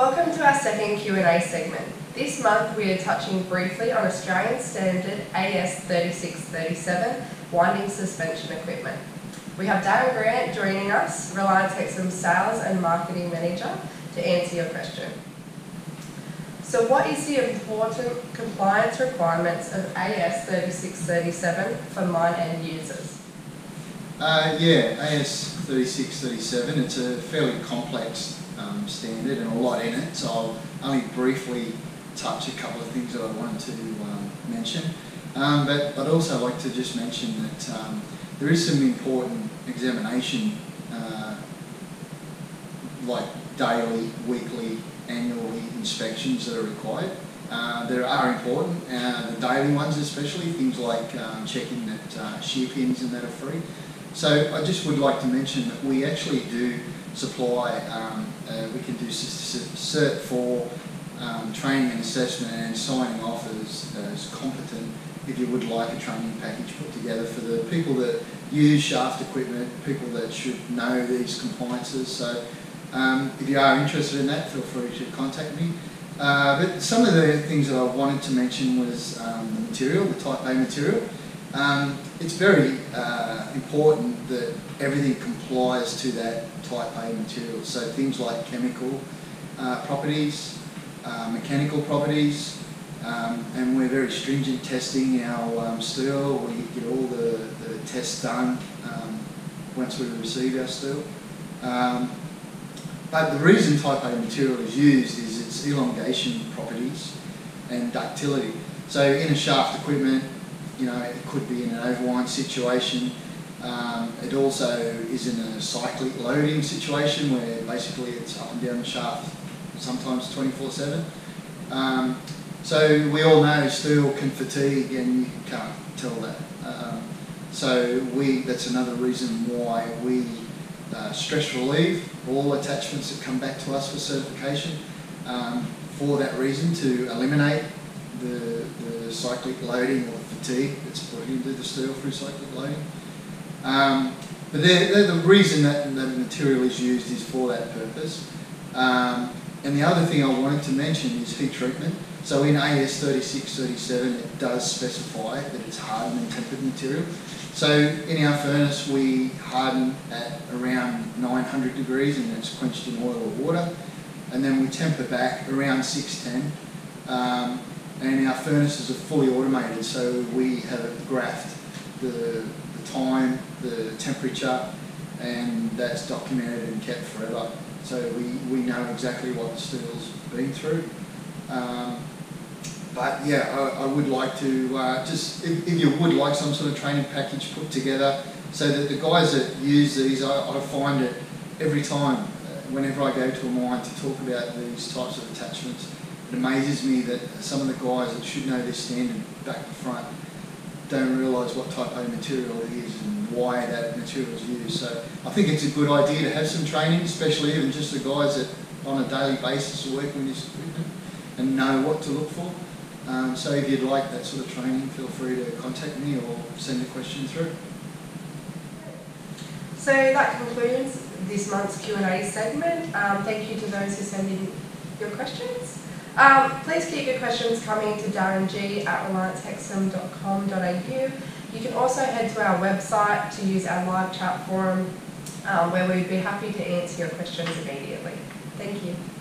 Welcome to our second Q&A segment. This month we are touching briefly on Australian standard AS 3637 winding suspension equipment. We have Darren Grant joining us, Reliance Hexham Sales and Marketing Manager, to answer your question. So what is the important compliance requirements of AS 3637 for mine end users? AS 3637, it's a fairly complex standard and a lot in it, so I'll only briefly touch a couple of things that I wanted to mention. But I'd also like to just mention that there is some important examination, like daily, weekly, annually inspections that are required. There are important, the daily ones especially, things like checking that shear pins and that are free. So I just would like to mention that we actually do supply, we can do CERT for training and assessment and signing off as competent if you would like a training package put together for the people that use shaft equipment, people that should know these compliances. So if you are interested in that, feel free to contact me. But some of the things that I wanted to mention was the material, the type A material. It's very important that everything complies to that type A material. So things like chemical properties, mechanical properties, and we're very stringent testing our steel. We get all the tests done once we receive our steel. But the reason type A material is used is its elongation properties and ductility. So in a shaft equipment, you know, it could be in an overwind situation. It also is in a cyclic loading situation where basically it's up and down the shaft, sometimes 24/7. So we all know steel can fatigue and you can't tell that. That's another reason why we stress relieve all attachments that come back to us for certification for that reason, to eliminate the cyclic loading or fatigue that's brought into the steel through cyclic loading. But they're the reason that the material is used is for that purpose. And the other thing I wanted to mention is heat treatment. So in AS 3637 it does specify that it's hardened and tempered material. So in our furnace we harden at around 900 degrees and it's quenched in oil or water. And then we temper back around 610. And our furnaces are fully automated, so we have graphed the time, the temperature, and that's documented and kept forever. So we know exactly what the steel's been through. But yeah, I would like to just, if you would like some sort of training package put together, so that the guys that use these, I find it every time, whenever I go to a mine to talk about these types of attachments, it amazes me that some of the guys that should know this standard back to front don't realise what type A material it is and why that material is used. So I think it's a good idea to have some training, especially even just the guys that on a daily basis work with this equipment and know what to look for. So if you'd like that sort of training, feel free to contact me or send a question through. So that concludes this month's Q&A segment. Thank you to those who send in your questions. Please keep your questions coming to darreng@reliancehexham.com.au. You can also head to our website to use our live chat forum where we'd be happy to answer your questions immediately. Thank you.